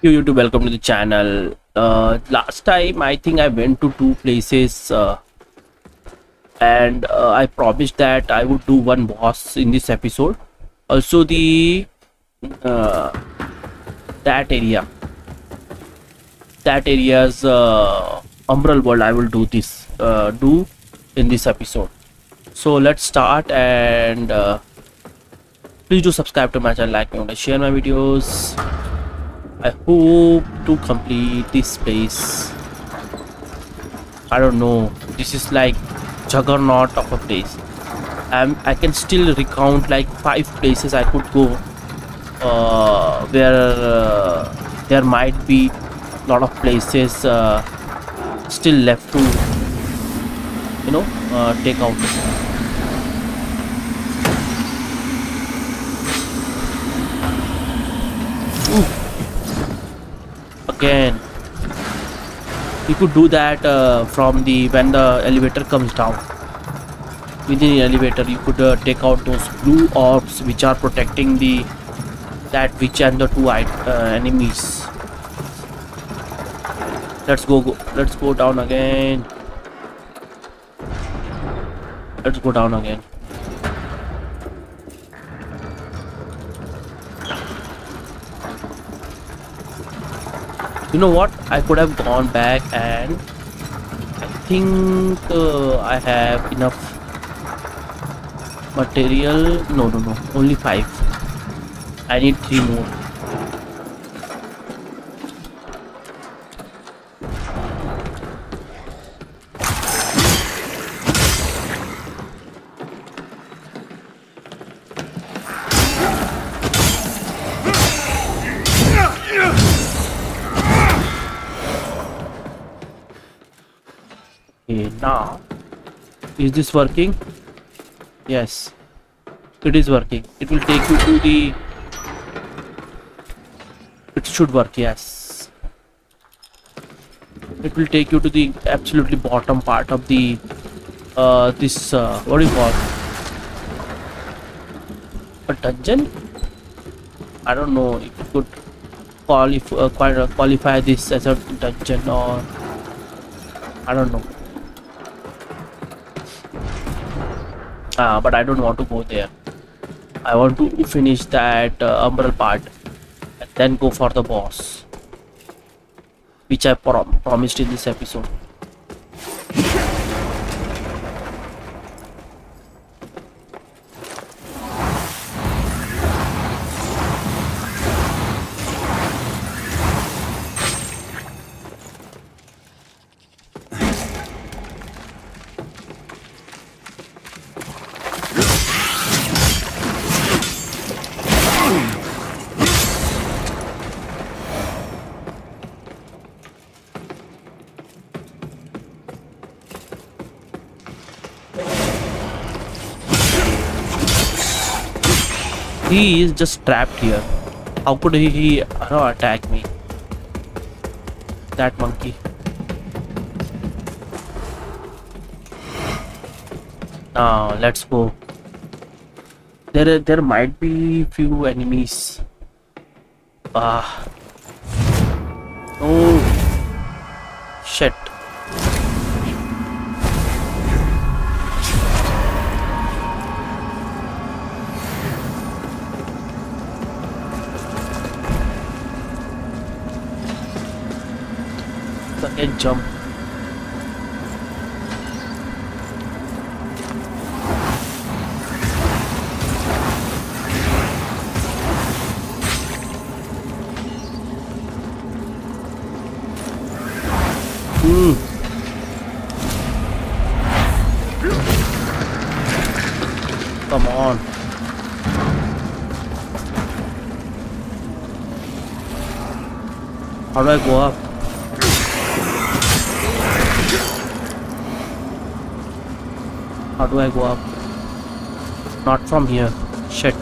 YouTube, welcome to the channel. Last time I think I went to two places and I promised that I would do one boss in this episode, also the that area's umbral world. I will do this in this episode. So let's start, and please do subscribe to my channel, like me, and share my videos. I hope to complete this place. I don't know, this is like juggernaut of a place. I can still recount like 5 places I could go where there might be a lot of places still left to, you know, take out. Ooh. Again, you could do that from the when the elevator comes down. Within the elevator, you could take out those blue orbs which are protecting the that witch and the two enemies. Let's go. Let's go down again. Let's go down again. You know what, I could have gone back, and I think I have enough material. No, only 5. I need 3 more. Now, is this working? Yes, it is working. It will take you to the... It should work, yes. It will take you to the absolutely bottom part of the... this... what do you call? A dungeon? I don't know if you could qualify this as a dungeon or... I don't know. But I don't want to go there. I want to finish that umbral part and then go for the boss, which I promised in this episode. He is just trapped here. How could he attack me? That monkey. Now let's go. There might be few enemies. Oh shit. And jump. Come on. How do I go up? How do I go up? Not from here. Shit.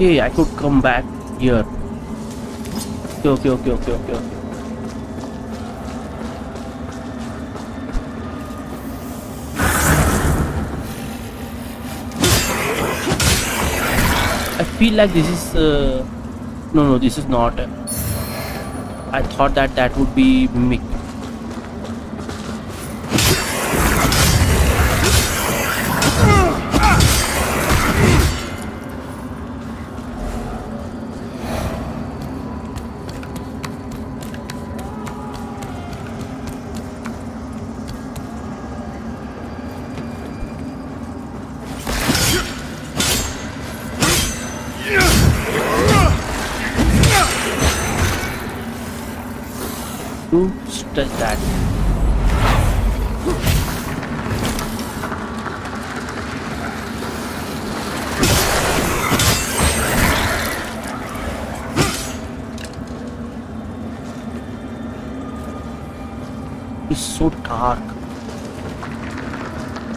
Okay, I could come back here. Okay. I feel like this is no, this is not. I thought that would be Mick. Does that it's so dark.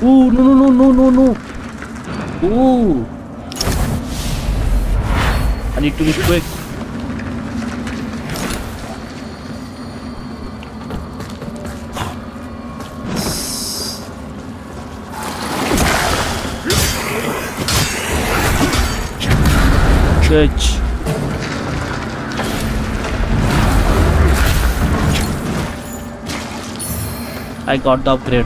Oh no, oh, I need to be quick. Church. I got the upgrade.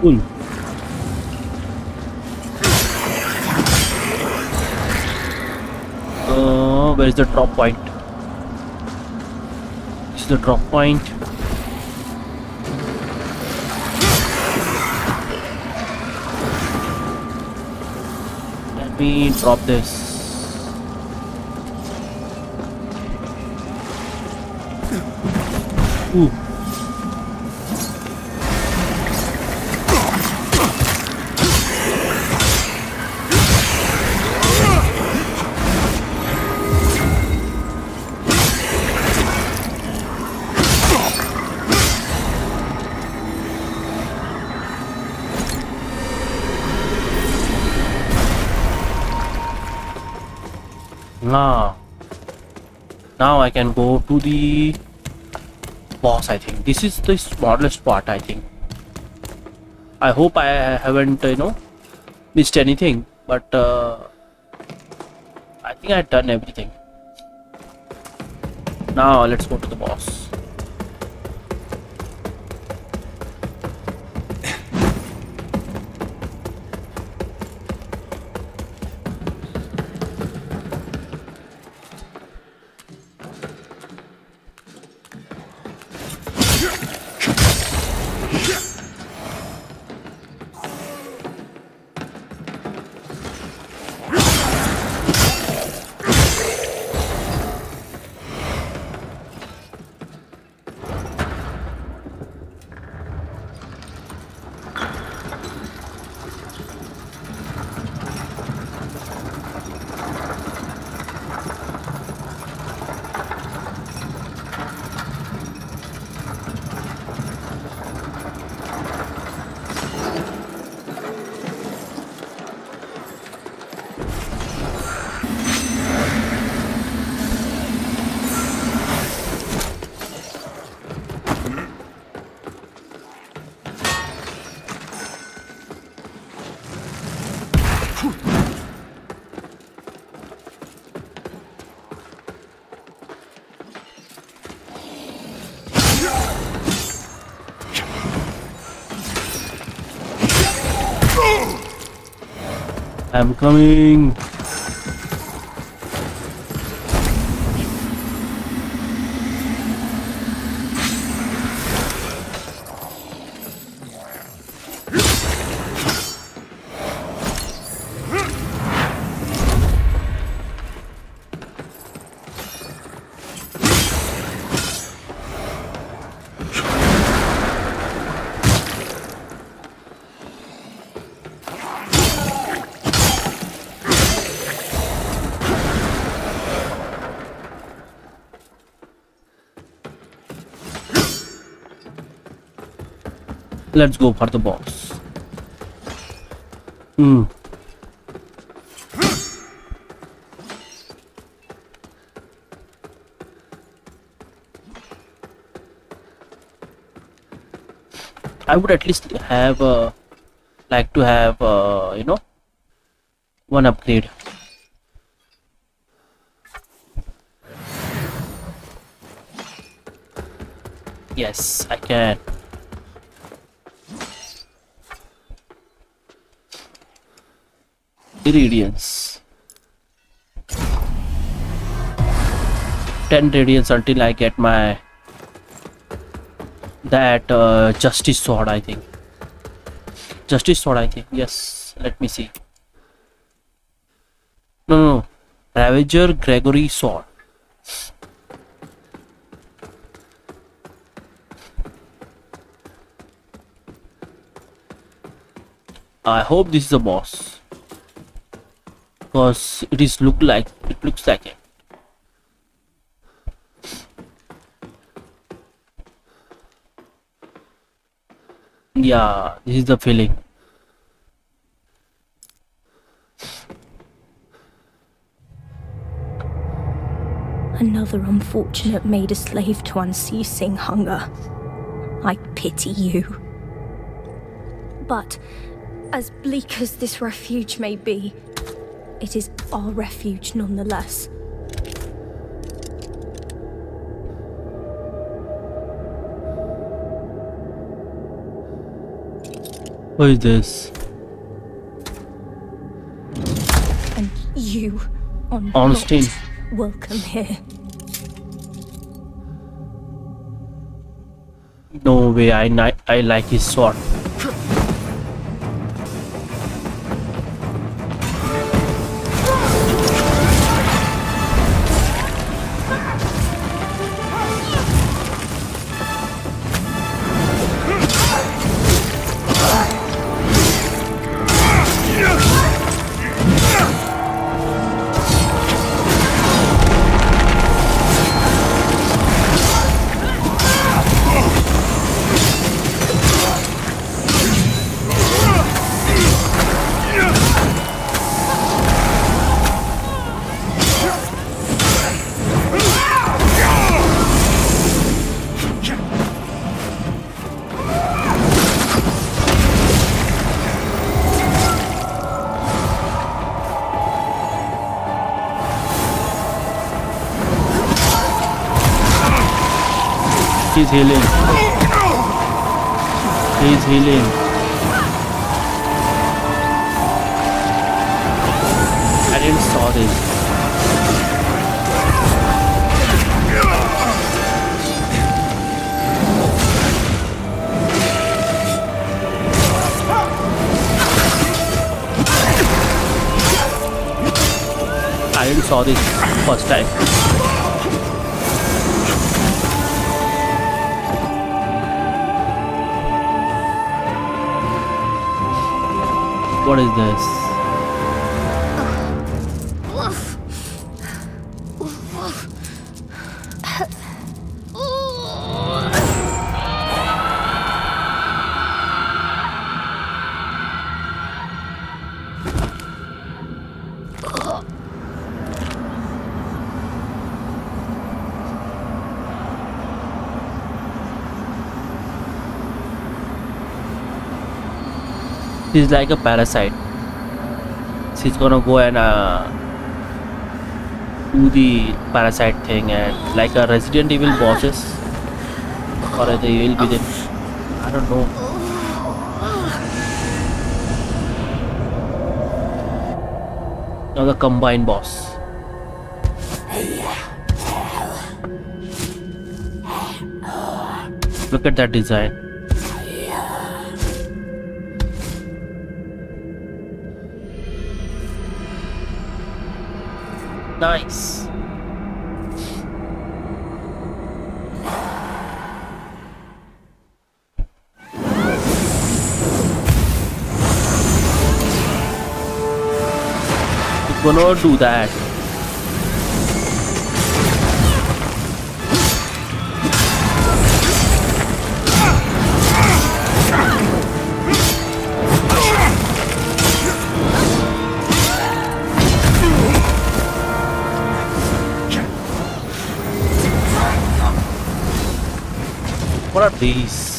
Cool. Where is the drop point? This is the drop point. Let me drop this. Ooh. Now I can go to the boss. I think this is the smallest part. I think, I hope I haven't missed anything, but I think I've done everything. Now let's go to the boss. I'm coming. Let's go for the boss. I would at least have like to have one upgrade. Yes, I can. Radiance 10 radiance until I get my that justice sword. I think justice sword, I think. Yes, let me see. No, Ravager Gregory sword. I hope this is the boss, because it is looks like it. Yeah, this is the feeling. Another unfortunate made a slave to unceasing hunger. I pity you. But as bleak as this refuge may be, it is our refuge nonetheless. What is this? And you, Ornstein, welcome here. No way, I like his sword. He's healing. I didn't saw this. I didn't saw this first time. What is this? She's like a parasite. She's gonna go and do the parasite thing, and like a Resident Evil bosses, or the Evil Within. I don't know. Now the combined boss. Look at that design. Nice. It's gonna do that. What are these?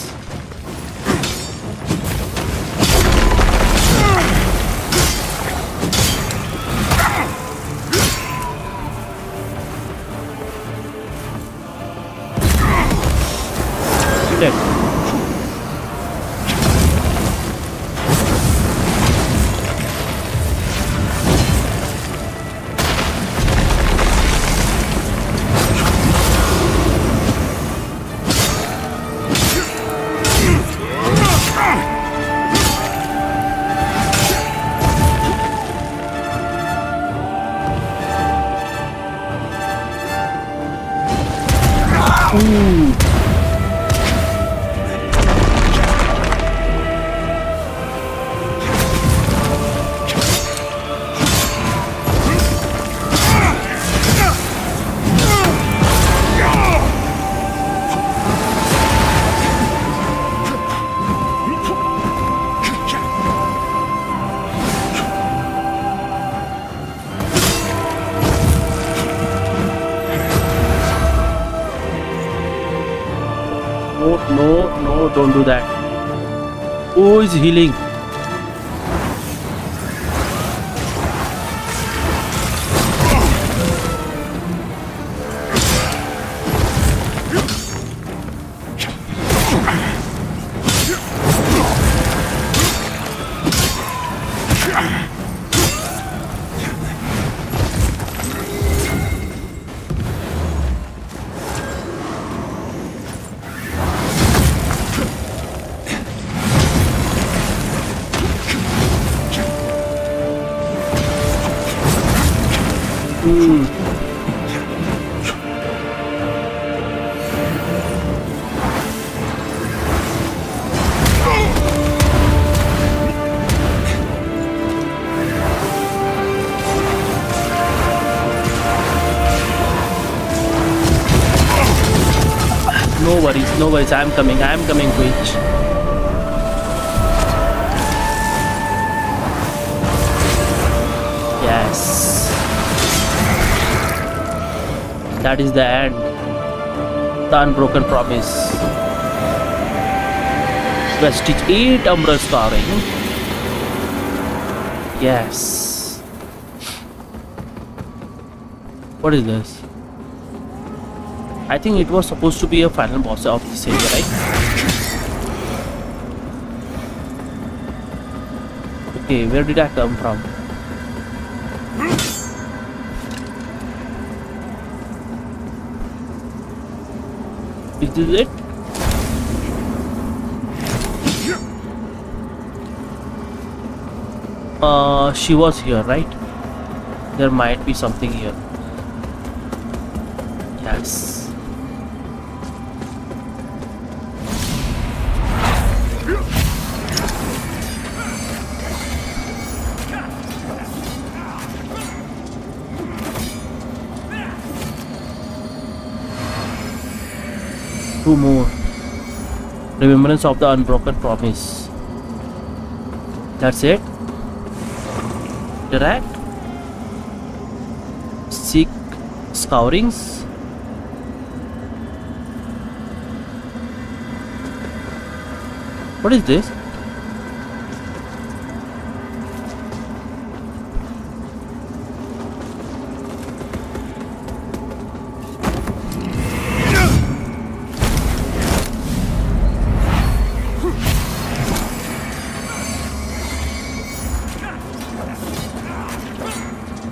No, don't do that. Oh, he's healing. No worries, I am coming, bitch. Yes. That is the end. The Unbroken Promise. Prestige 8 Umbra Starring. Yes. What is this? I think it was supposed to be a final boss of this area, right? Okay, where did I come from? Is this it? She was here, right? There might be something here. Yes. Two more. Remembrance of the Unbroken Promise. That's it. Direct. Seek scourings. What is this?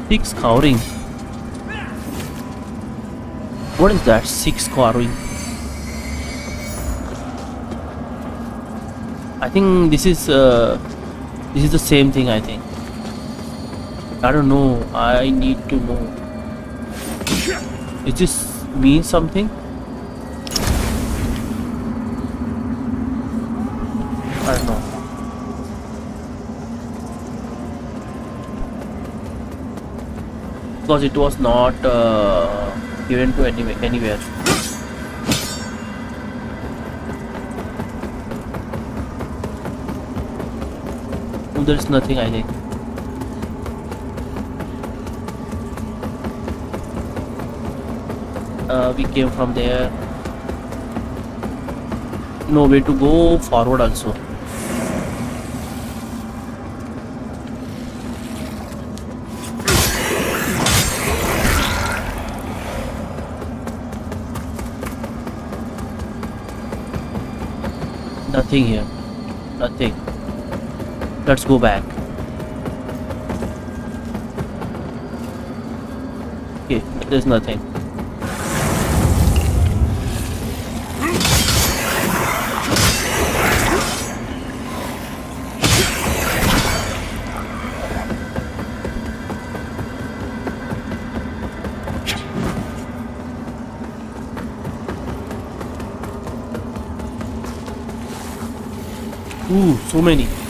Six cowering. What is that? Six cowering. I think this is the same thing. I think. I don't know. I need to know. Does this mean something? I don't know. Because it was not given to anywhere. Oh, there is nothing, I think. We came from there. No way to go forward also. Nothing here. Nothing. Let's go back. Okay, there's nothing. Ooh, so many.